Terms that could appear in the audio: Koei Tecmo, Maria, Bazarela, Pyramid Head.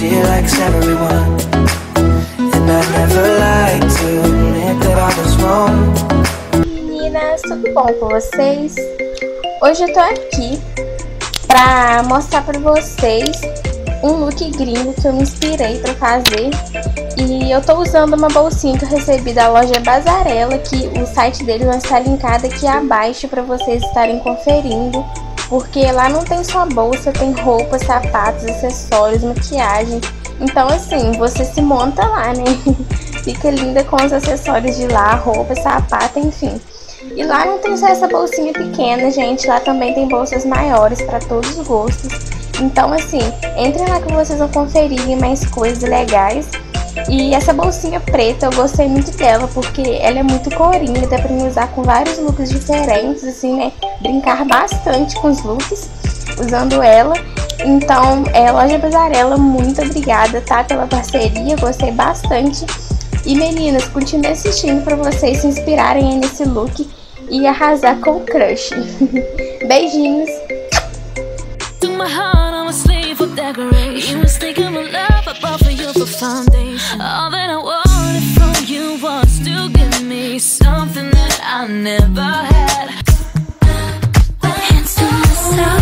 she likes everyone. And I never like to admit that I was wrong. Meninas, tudo bom com vocês? Hoje eu tô aqui pra mostrar pra vocês um look gringo que eu me inspirei pra fazer. E eu tô usando uma bolsinha que eu recebi da loja Bazarela, que o site deles vai estar linkado aqui abaixo pra vocês estarem conferindo. Porque lá não tem só bolsa, tem roupas, sapatos, acessórios, maquiagem. Então assim, você se monta lá, né? Fica linda com os acessórios de lá, roupa, sapato, enfim. E lá não tem só essa bolsinha pequena, gente. Lá também tem bolsas maiores para todos os gostos. Então assim, entrem lá que vocês vão conferir mais coisas legais. E essa bolsinha preta, eu gostei muito dela, porque ela é muito corinha, dá pra me usar com vários looks diferentes, assim, né? Brincar bastante com os looks, usando ela. Então, loja Bazarela, muito obrigada, tá? Pela parceria, gostei bastante. E meninas, continue assistindo pra vocês se inspirarem aí nesse look e arrasar com o crush. Beijinhos! All that I wanted from you was to give me something that I never had. Hands to the side.